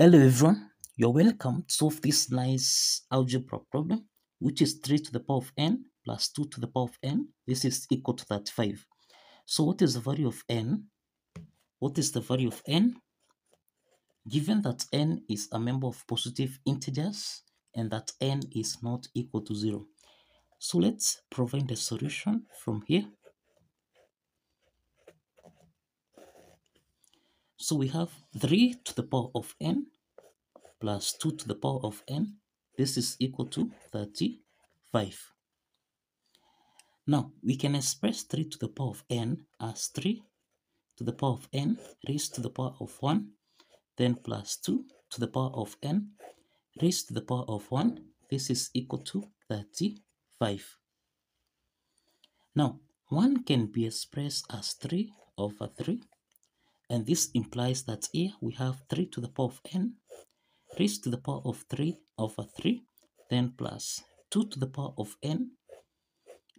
Hello everyone, you're welcome to solve this nice algebra problem, which is 3 to the power of n plus 2 to the power of n. This is equal to 35. So what is the value of n? Given that n is a member of positive integers and that n is not equal to 0. So let's provide a solution from here. So we have 3 to the power of n plus 2 to the power of n. This is equal to 35. Now, we can express 3 to the power of n as 3 to the power of n raised to the power of 1, then plus 2 to the power of n raised to the power of 1. This is equal to 35. Now, 1 can be expressed as 3 over 3. And this implies that here we have 3 to the power of n raised to the power of 3 over 3, then plus 2 to the power of n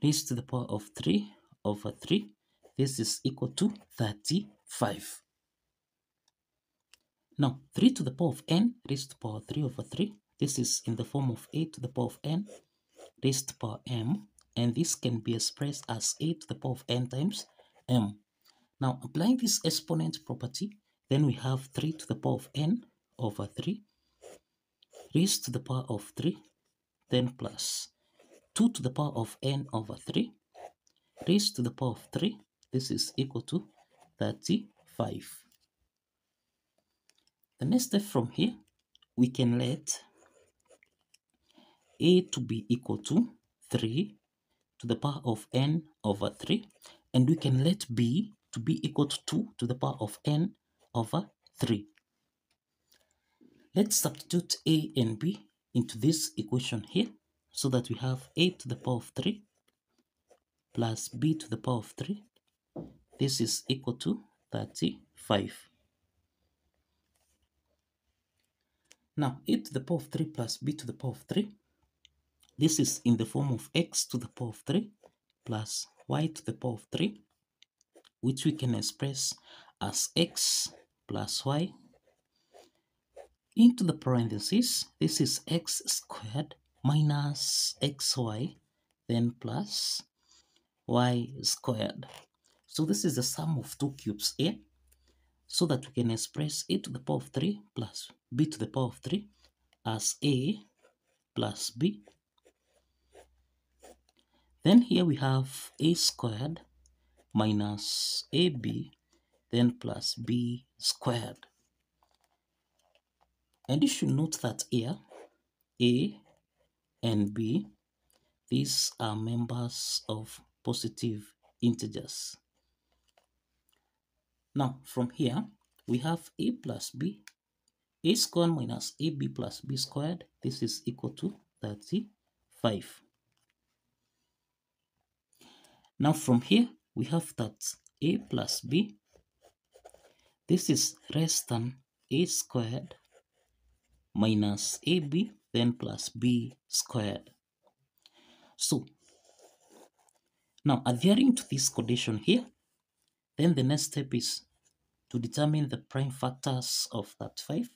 raised to the power of 3 over 3. This is equal to 35. Now, 3 to the power of n raised to the power of 3 over 3. This is in the form of a to the power of n raised to the power m. And this can be expressed as a to the power of n times m. Now, applying this exponent property, then we have 3 to the power of n over 3 raised to the power of 3, then plus 2 to the power of n over 3 raised to the power of 3. This is equal to 35. The next step from here, we can let a to be equal to 3 to the power of n over 3, and we can let b to be equal to 2 to the power of n over 3. Let's substitute a and b into this equation here, so that we have a to the power of 3 plus b to the power of 3. This is equal to 35. Now, a to the power of 3 plus b to the power of 3. This is in the form of x to the power of 3 plus y to the power of 3, which we can express as x plus y into the parentheses. This is x squared minus xy, then plus y squared. So this is the sum of two cubes here, so that we can express a to the power of 3 plus b to the power of 3 as a plus b. Then here we have a squared minus ab, then plus b squared. And you should note that here, a and b, these are members of positive integers. Now, from here, we have a plus b, a squared minus ab plus b squared. This is equal to 35. Now, from here, we have that a plus b, this is less than a squared minus ab, then plus b squared. So, now adhering to this condition here, then the next step is to determine the prime factors of that 5.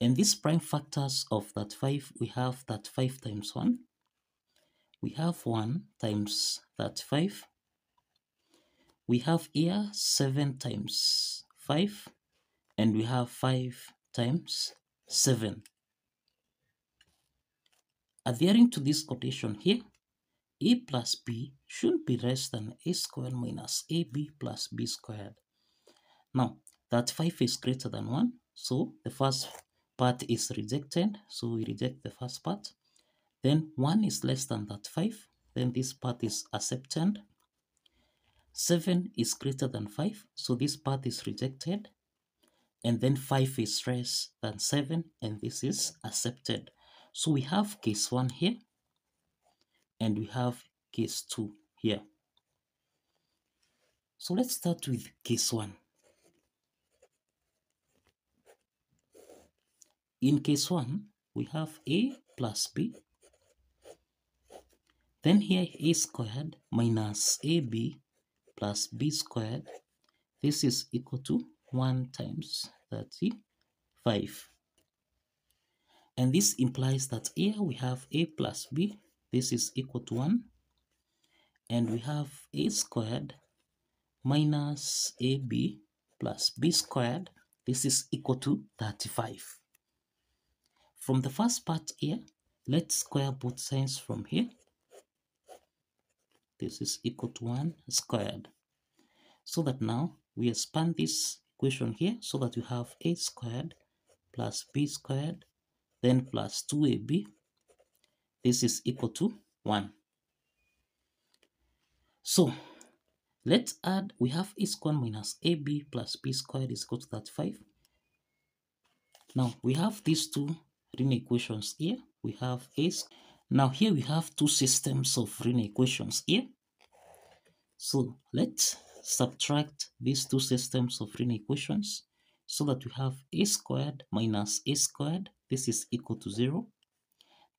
And these prime factors of that 5, we have that 5 times 1. We have 1 times that 5. We have here 7 times 5, and we have 5 times 7. Adhering to this quotation here, a plus b should be less than a squared minus ab plus b squared. Now, that 5 is greater than 1, so the first part is rejected, so we reject the first part. Then 1 is less than that 5, then this part is accepted. 7 is greater than 5, so this part is rejected. And then 5 is less than 7, and this is accepted. So we have case 1 here, and we have case 2 here. So let's start with case 1. In case 1, we have a plus b. Then here a squared minus ab plus b squared. This is equal to 1 times 35. 5. And this implies that here we have a plus b, this is equal to 1, and we have a squared minus ab plus b squared, this is equal to 35. From the first part here, let's square both sides from here. This is equal to 1 squared. So that now we expand this equation here so that you have a squared plus b squared, then plus 2ab. This is equal to 1. So let's add, we have a squared minus ab plus b squared is equal to 35. Now we have these two linear equations here. We have a squared. Now here we have two systems of linear equations here. So let's subtract these two systems of linear equations so that we have a squared minus a squared, this is equal to 0,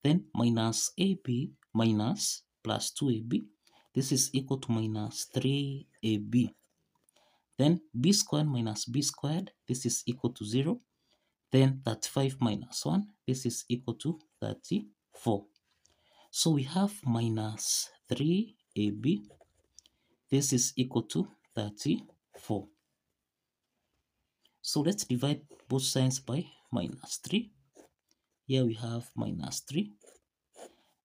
then minus ab minus plus 2ab, this is equal to minus 3ab, then b squared minus b squared, this is equal to 0, then 35 minus 1, this is equal to 34. So we have minus 3ab, this is equal to 34. So let's divide both sides by minus 3. Here we have minus 3.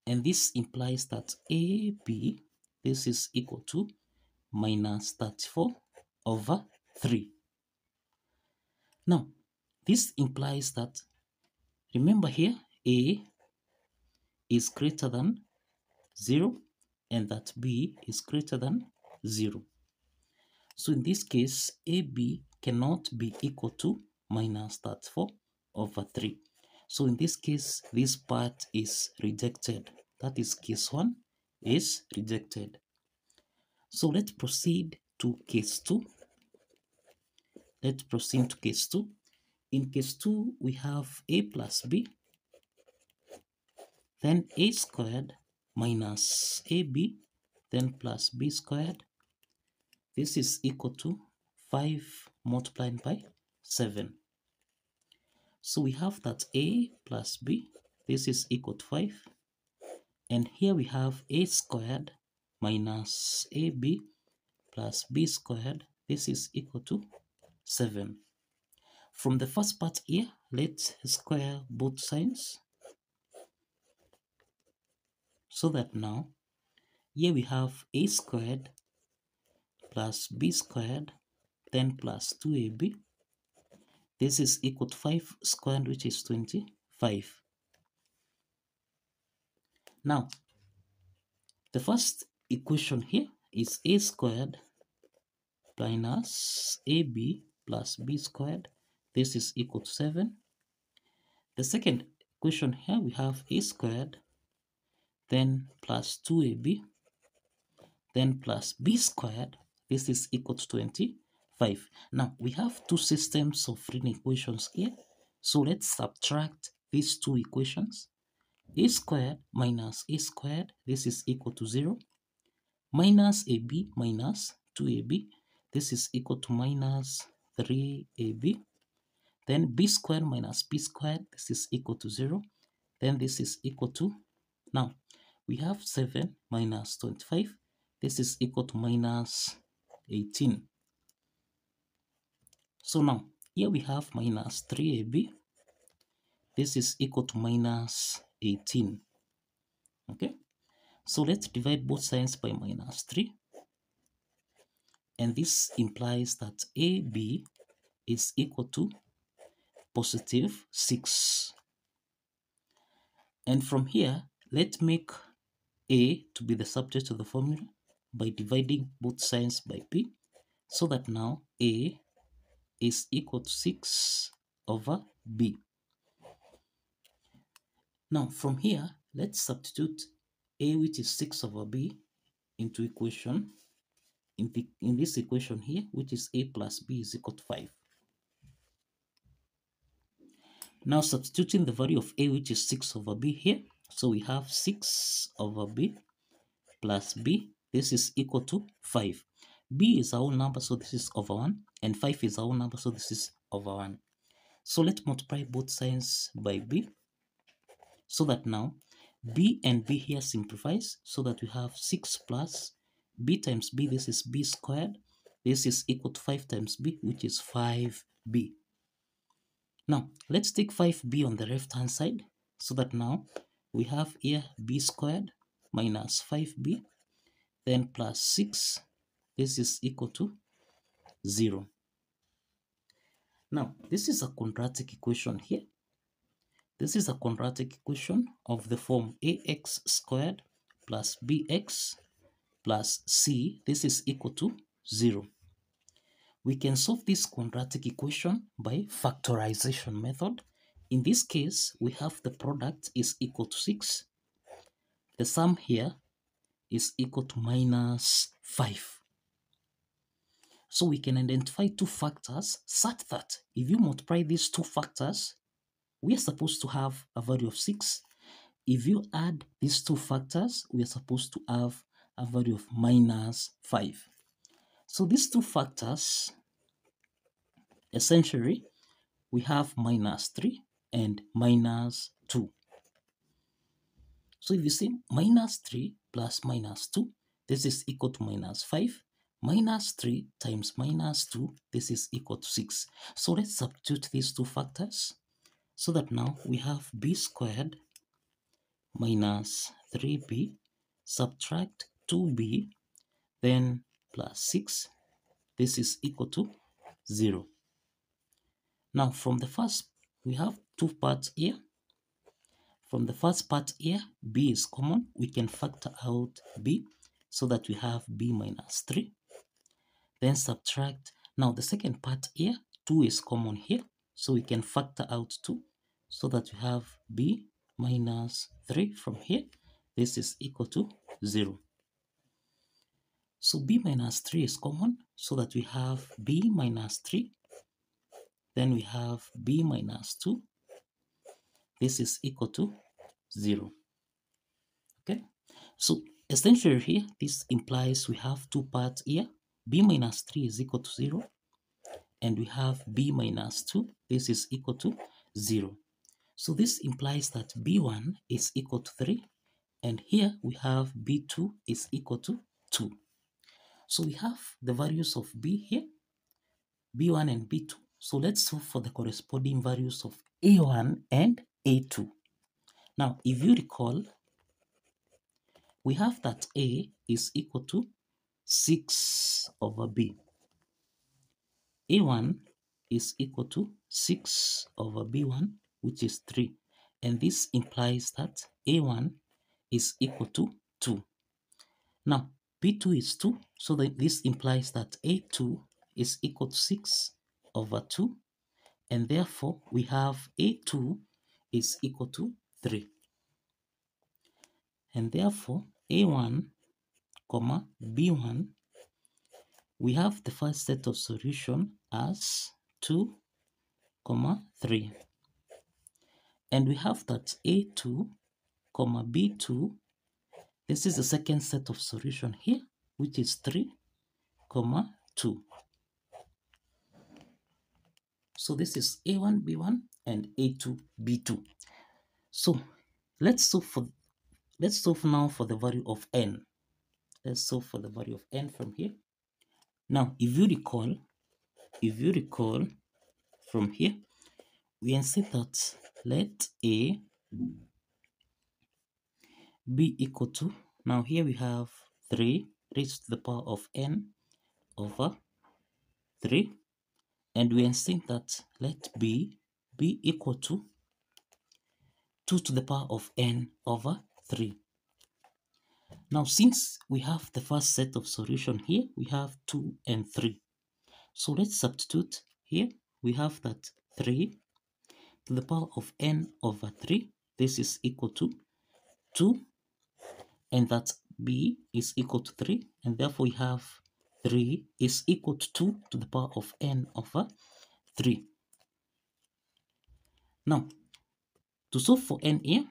And this implies that ab, this is equal to minus 34 over 3. Now, this implies that, remember here, a is greater than 0 and that b is greater than 0. So in this case, ab cannot be equal to minus 34 over 3. So in this case, this part is rejected. That is case 1 is rejected. So let's proceed to case 2. Let's proceed to case 2. In case 2, we have a plus b, then a squared minus ab, then plus b squared, this is equal to 5 multiplied by 7. So we have that a plus b, this is equal to 5, and here we have a squared minus ab plus b squared, this is equal to 7. From the first part here, let's square both sides, so that now here we have a squared plus b squared, then plus 2ab, this is equal to 5 squared, which is 25. Now the first equation here is a squared minus ab plus b squared, this is equal to 7. The second equation here, we have a squared, then plus 2ab, then plus b squared, this is equal to 25. Now we have two systems of linear equations here, so let's subtract these two equations. A squared minus a squared, this is equal to 0, minus ab minus 2ab, this is equal to minus 3ab, then b squared minus b squared, this is equal to 0, then this is equal to, now we have 7 minus 25, this is equal to minus 18. So now here we have minus 3ab, this is equal to minus 18. Okay, so let's divide both sides by minus 3, and this implies that ab is equal to positive 6. And from here, let's make a to be the subject of the formula by dividing both sides by b, so that now a is equal to 6 over b. Now from here, let's substitute a, which is 6 over b, into equation in this equation here, which is a plus b is equal to 5. Now substituting the value of a, which is 6 over b here, so we have 6 over b plus b, this is equal to 5. b is our whole number, so this is over 1, and 5 is our whole number, so this is over 1. So let's multiply both sides by b, so that now b and b here simplifies, so that we have 6 plus b times b, this is b squared, this is equal to 5 times b, which is 5b. Now let's take 5b on the left hand side, so that now we have here b squared minus 5b, then plus 6, this is equal to 0. Now this is a quadratic equation here. This is a quadratic equation of the form ax squared plus bx plus c, this is equal to 0. We can solve this quadratic equation by factorization method. In this case, we have the product is equal to 6. The sum here is equal to minus 5. So we can identify two factors such that if you multiply these two factors, we are supposed to have a value of 6. If you add these two factors, we are supposed to have a value of minus 5. So these two factors, essentially, we have minus 3 and minus 2. So if you say minus 3 plus minus 2, this is equal to minus 5. Minus 3 times minus 2, this is equal to 6. So let's substitute these two factors, so that now we have b squared minus 3b, subtract 2b, then plus 6, this is equal to 0. Now from the first, we have two parts here. From the first part here, b is common, we can factor out b, so that we have b minus 3, then subtract. Now the second part here, 2 is common here, so we can factor out 2, so that we have b minus 3 from here, this is equal to 0. So b minus 3 is common, so that we have b minus 3, then we have b minus 2, this is equal to 0. Okay, so essentially here, this implies we have two parts here, b minus 3 is equal to 0, and we have b minus 2, this is equal to 0. So this implies that b1 is equal to 3, and here we have b2 is equal to 2. So we have the values of b here, b1 and b2. So let's solve for the corresponding values of a1 and a2. Now, if you recall, we have that a is equal to 6 over b. a1 is equal to 6 over b1, which is 3. And this implies that a1 is equal to 2. Now, b2 is 2, so that this implies that a2 is equal to 6 over 2. And therefore, we have a2 is equal to 3. And therefore, a1, comma, b1, we have the first set of solution as 2, comma, 3. And we have that a2, comma, b2, this is the second set of solution here, which is 3, comma, 2. So this is a1, b1, and a2, b2. So let's solve now for the value of n. Let's solve for the value of n from here. Now, if you recall from here, we can say that let a be equal to, now here we have 3 raised to the power of n over 3, and we can say that let b be equal to 2 to the power of n over 3. Now, since we have the first set of solution here, we have 2 and 3. So let's substitute here. We have that 3 to the power of n over 3. This is equal to 2. And that b is equal to 3. And therefore, we have 3 is equal to 2 to the power of n over 3. Now, to solve for n here,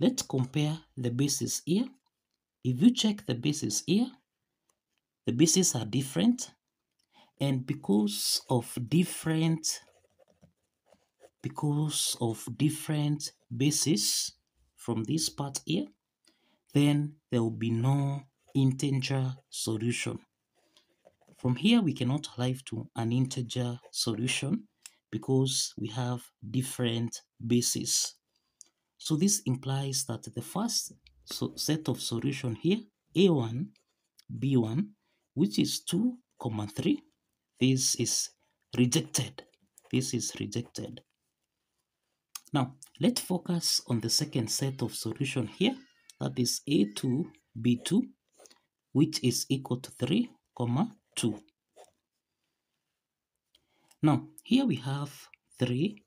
let's compare the bases here. If you check the bases here, the bases are different, and because of different because of different bases from this part here, then there will be no integer solution. From here we cannot arrive to an integer solution because we have different bases. So this implies that the first set of solution here, A1, B1, which is 2, 3, this is rejected. This is rejected. Now let's focus on the second set of solution here, that is A2, B2, which is equal to 3, 2. Now here we have 3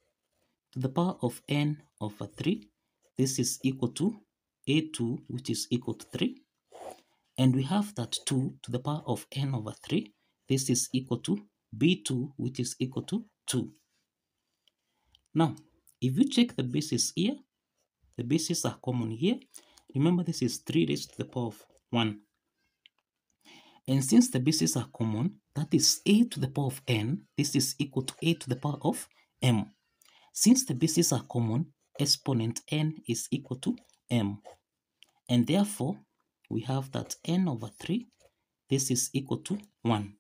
to the power of n over 3. This is equal to A2, which is equal to 3. And we have that 2 to the power of n over 3. This is equal to B2, which is equal to 2. Now, if you check the bases here, the bases are common here. Remember, this is 3 raised to the power of 1. And since the bases are common, that is a to the power of n. This is equal to a to the power of m. Since the bases are common, exponent n is equal to m. And therefore, we have that n over 3, this is equal to 1.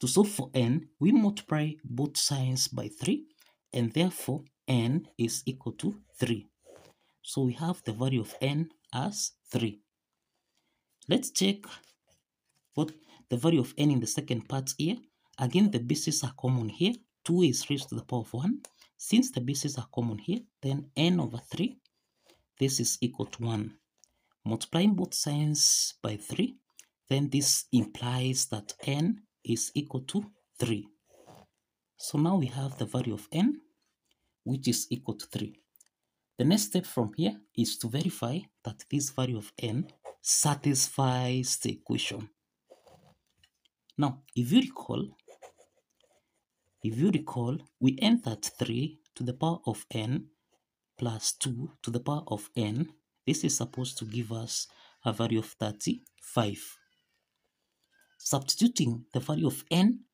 To solve for n, we multiply both sides by 3, and therefore n is equal to 3. So we have the value of n as 3. Let's check what the value of n in the second part here. Again, the bases are common here. 2 is raised to the power of 1. Since the bases are common here, then n over 3, this is equal to 1. Multiplying both sides by 3, then this implies that n is equal to 3. So now we have the value of n, which is equal to 3. The next step from here is to verify that this value of n satisfies the equation. Now, if you recall, we end that 3 to the power of n plus 2 to the power of n. This is supposed to give us a value of 35. Substituting the value of n,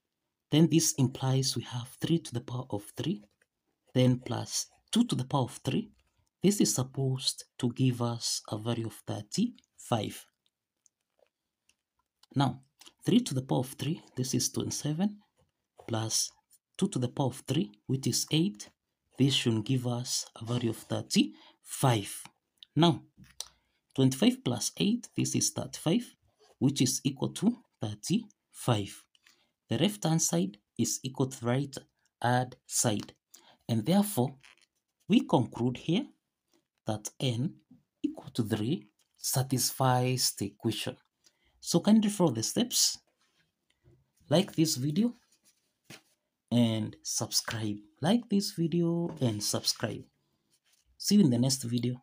then this implies we have 3 to the power of 3, then plus 2 to the power of 3. This is supposed to give us a value of 35. Now, 3 to the power of 3, this is 27, plus 2 to the power of 3, which is 8. This should give us a value of 35. Now, 25 plus 8, this is 35, which is equal to 35. The left-hand side is equal to the right-hand side. And therefore, we conclude here that n equal to 3 satisfies the equation. So kindly follow the steps, like this video, and subscribe. Like this video and subscribe. See you in the next video.